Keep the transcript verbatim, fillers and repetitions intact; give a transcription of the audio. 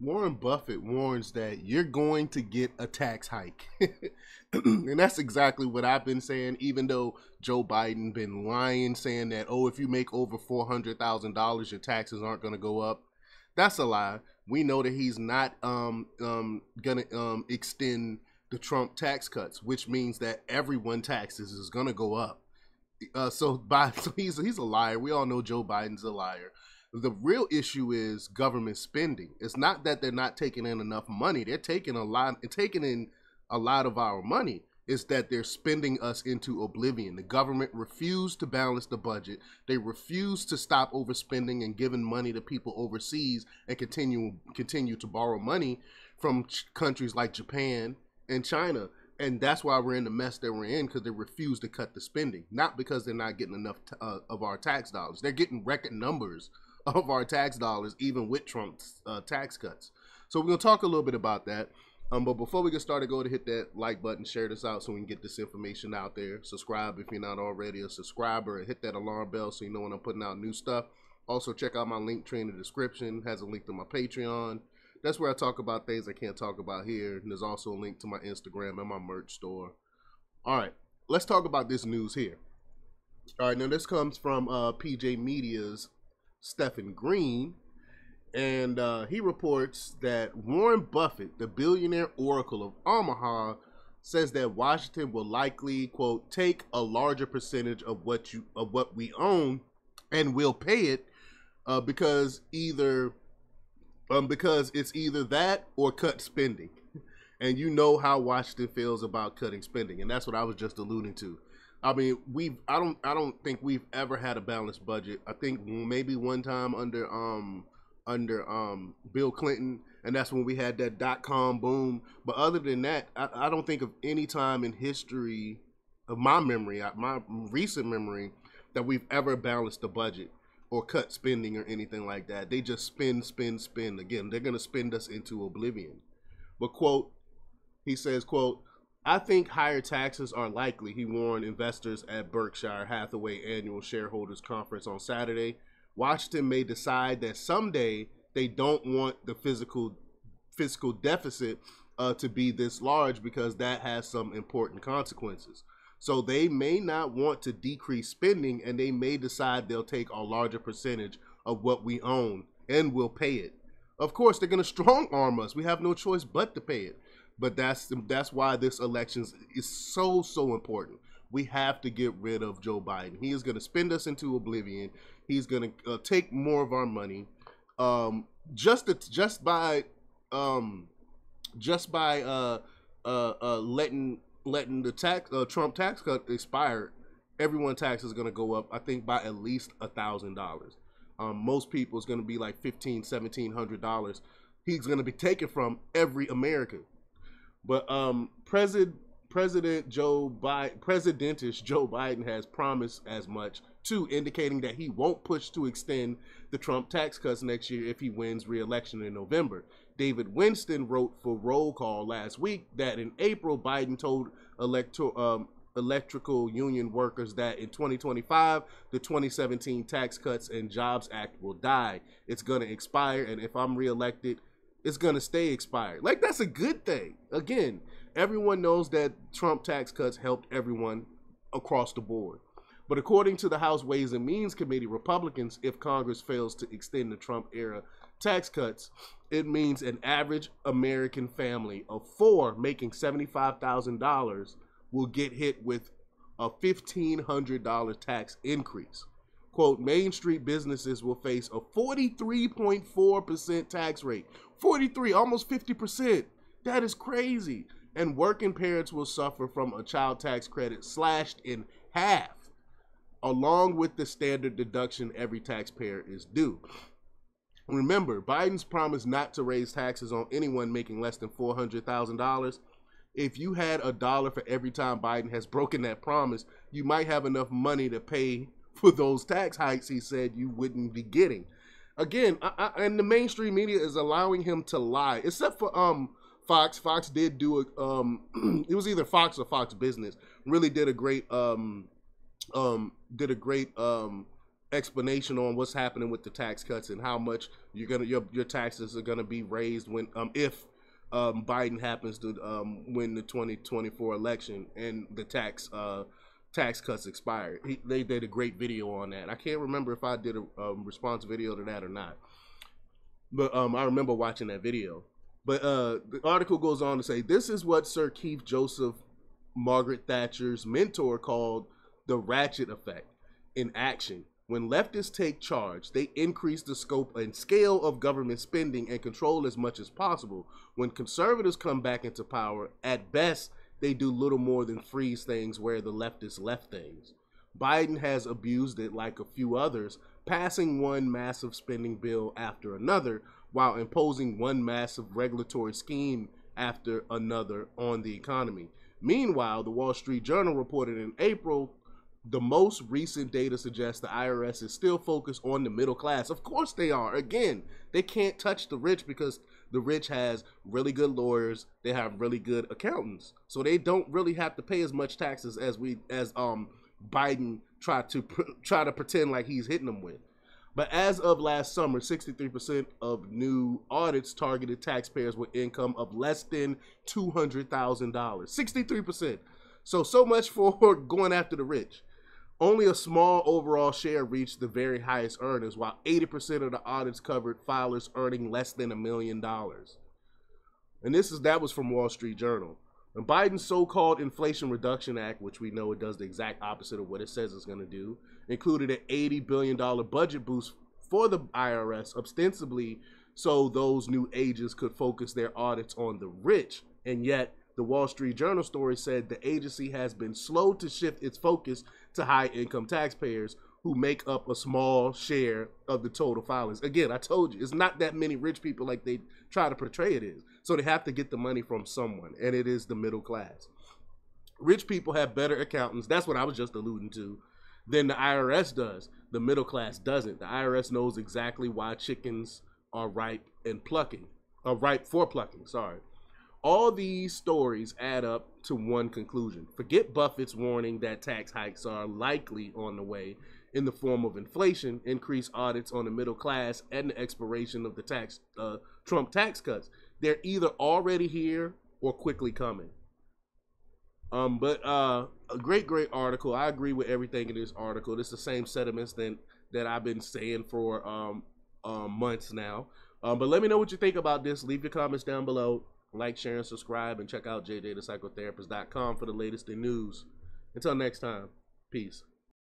Warren Buffett warns that you're going to get a tax hike. And that's exactly what I've been saying, even though Joe Biden been lying, saying that, oh, if you make over four hundred thousand dollars, your taxes aren't going to go up. That's a lie. We know that he's not um, um, going to um, extend the Trump tax cuts, which means that everyone taxes is going to go up. Uh, so, by, so he's, he's a liar. We all know Joe Biden's a liar. The real issue is government spending. It's not that they're not taking in enough money. They're taking a lot, taking in a lot of our money. It's that they're spending us into oblivion. The government refused to balance the budget. They refused to stop overspending and giving money to people overseas and continue continue to borrow money from ch- countries like Japan and China. And that's why we're in the mess that we're in, because they refuse to cut the spending. Not because they're not getting enough t- uh, of our tax dollars. They're getting record numbers of our tax dollars, even with Trump's uh, tax cuts. So we're gonna talk a little bit about that. Um, but before we get started, go ahead and hit that like button, share this out so we can get this information out there. Subscribe if you're not already a subscriber, and hit that alarm bell so you know when I'm putting out new stuff. Also check out my link tree in the description, it has a link to my Patreon. That's where I talk about things I can't talk about here. And there's also a link to my Instagram and my merch store. All right, let's talk about this news here. All right, now this comes from uh, P J Media's Stephen Green, and uh, he reports that Warren Buffett, the billionaire oracle of Omaha, says that Washington will likely, quote, take a larger percentage of what you of what we own and will pay it uh, because either um, because it's either that or cut spending. And you know how Washington feels about cutting spending, and that's what I was just alluding to. I mean, we. I don't. I don't think we've ever had a balanced budget. I think maybe one time under um under um Bill Clinton, and that's when we had that dot com boom. But other than that, I, I don't think of any time in history, of my memory, my recent memory, that we've ever balanced the budget or cut spending or anything like that. They just spend, spend, spend. Again, they're gonna spend us into oblivion. But quote, he says, quote, I think higher taxes are likely, he warned investors at Berkshire Hathaway annual shareholders conference on Saturday. Washington may decide that someday they don't want the physical fiscal deficit uh, to be this large because that has some important consequences. So they may not want to decrease spending, and they may decide they'll take a larger percentage of what we own and will pay it. Of course, they're going to strong arm us. We have no choice but to pay it. But that's that's why this election is so, so important. We have to get rid of Joe Biden. He is going to spend us into oblivion. He's going to uh, take more of our money. Um, just to, just by um, just by uh, uh, uh, letting letting the tax uh, Trump tax cut expire, everyone's tax is going to go up, I think, by at least a thousand dollars. Most people is going to be like fifteen, seventeen hundred dollars. He's going to be taken from every American. But um, President President Joe Biden, Presidentish Joe Biden has promised as much, too, indicating that he won't push to extend the Trump tax cuts next year if he wins re-election in November. David Winston wrote for Roll Call last week that in April, Biden told electo- um, electrical union workers that in twenty twenty-five, the twenty seventeen Tax Cuts and Jobs Act will die. It's going to expire, and if I'm re-elected, it's going to stay expired. Like, that's a good thing. Again, everyone knows that Trump tax cuts helped everyone across the board. But according to the House Ways and Means Committee, Republicans, if Congress fails to extend the Trump-era tax cuts, it means an average American family of four making seventy-five thousand dollars will get hit with a fifteen hundred dollars tax increase. Quote, Main Street businesses will face a forty-three point four percent tax rate. forty-three, almost fifty percent. That is crazy. And working parents will suffer from a child tax credit slashed in half, along with the standard deduction every taxpayer is due. Remember, Biden's promise not to raise taxes on anyone making less than four hundred thousand dollars. If you had a dollar for every time Biden has broken that promise, you might have enough money to pay for those tax hikes he said you wouldn't be getting. Again, I, I, and the mainstream media is allowing him to lie, except for um Fox. Fox did do a um it was either Fox or Fox Business really did a great um um did a great um explanation on what's happening with the tax cuts and how much you're gonna your your taxes are gonna be raised when um if um Biden happens to um win the twenty twenty-four election and the tax uh tax cuts expired. He, they did a great video on that. I can't remember if I did a um, response video to that or not, but um I remember watching that video. But uh the article goes on to say, this is what Sir Keith Joseph, Margaret Thatcher's mentor, called the ratchet effect in action. When leftists take charge, they increase the scope and scale of government spending and control as much as possible. When conservatives come back into power, at best, they do little more than freeze things where the leftists left things. Biden has abused it like a few others, passing one massive spending bill after another while imposing one massive regulatory scheme after another on the economy. Meanwhile, the Wall Street Journal reported in April, the most recent data suggests the I R S is still focused on the middle class. Of course they are. Again, they can't touch the rich because the rich has really good lawyers. They have really good accountants. So they don't really have to pay as much taxes as we as um Biden try to try to pretend like he's hitting them with. But as of last summer, sixty-three percent of new audits targeted taxpayers with income of less than two hundred thousand dollars. sixty-three percent. So, so much for going after the rich. Only a small overall share reached the very highest earners, while eighty percent of the audits covered filers earning less than a million dollars. And this is that was from Wall Street Journal. And Biden's so-called Inflation Reduction Act, which we know it does the exact opposite of what it says it's going to do, included an eighty billion dollar budget boost for the I R S, ostensibly so those new agents could focus their audits on the rich. And yet, the Wall Street Journal story said the agency has been slow to shift its focus to high-income taxpayers who make up a small share of the total filings. Again, I told you, it's not that many rich people like they try to portray it is. So they have to get the money from someone, and it is the middle class. Rich people have better accountants. That's what I was just alluding to. Than the I R S does. The middle class doesn't. The I R S knows exactly why chickens are ripe and plucking, are ripe for plucking, sorry. All these stories add up to one conclusion. Forget Buffett's warning that tax hikes are likely on the way in the form of inflation, increased audits on the middle class, and the expiration of the tax uh, Trump tax cuts. They're either already here or quickly coming. Um, but uh, a great, great article. I agree with everything in this article. It's the same sentiments that, that I've been saying for um, um, months now. Um, but let me know what you think about this. Leave your comments down below. Like, share, and subscribe, and check out J J the Psychotherapist dot com for the latest in news. Until next time, peace.